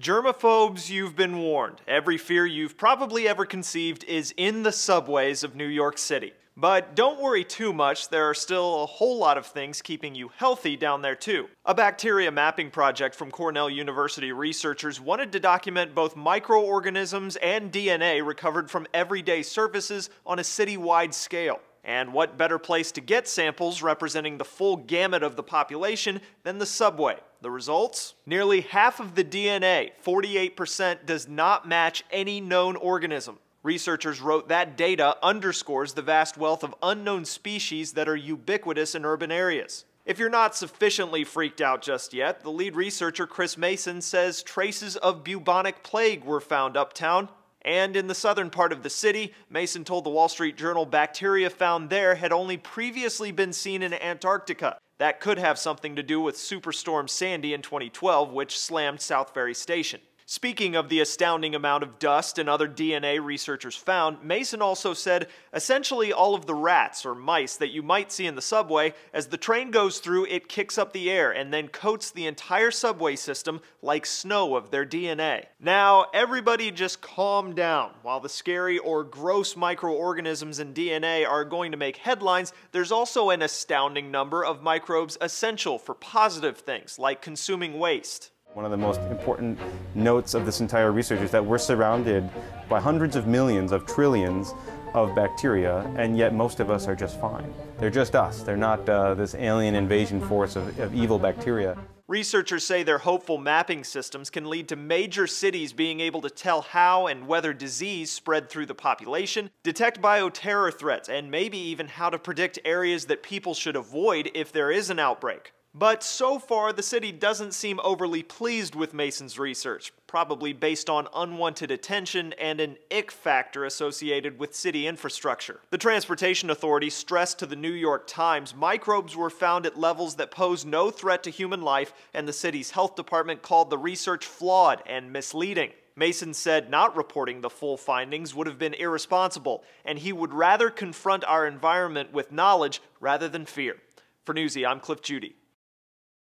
Germaphobes, you've been warned. Every fear you've probably ever conceived is in the subways of New York City. But don't worry too much, there are still a whole lot of things keeping you healthy down there too. A bacteria mapping project from Cornell University researchers wanted to document both microorganisms and DNA recovered from everyday surfaces on a city-wide scale. And what better place to get samples representing the full gamut of the population than the subway? The results? Nearly half of the DNA, 48%, does not match any known organism. Researchers wrote that data underscores the vast wealth of unknown species that are ubiquitous in urban areas. If you're not sufficiently freaked out just yet, the lead researcher Chris Mason says traces of bubonic plague were found uptown. And in the southern part of the city, Mason told The Wall Street Journal bacteria found there had only previously been seen in Antarctica. That could have something to do with Superstorm Sandy in 2012, which slammed South Ferry Station. Speaking of the astounding amount of dust and other DNA researchers found, Mason also said essentially all of the rats or mice that you might see in the subway, as the train goes through, it kicks up the air and then coats the entire subway system like snow of their DNA. Now, everybody just calm down. While the scary or gross microorganisms in DNA are going to make headlines, there's also an astounding number of microbes essential for positive things like consuming waste. One of the most important notes of this entire research is that we're surrounded by hundreds of millions of trillions of bacteria, and yet most of us are just fine. They're just us. They're not this alien invasion force of evil bacteria. Researchers say their hopeful mapping systems can lead to major cities being able to tell how and whether disease spread through the population, detect bioterror threats, and maybe even how to predict areas that people should avoid if there is an outbreak. But so far, the city doesn't seem overly pleased with Mason's research, probably based on unwanted attention and an ick factor associated with city infrastructure. The Transportation Authority stressed to the New York Times microbes were found at levels that pose no threat to human life, and the city's health department called the research flawed and misleading. Mason said not reporting the full findings would have been irresponsible, and he would rather confront our environment with knowledge rather than fear. For Newsy, I'm Cliff Judy.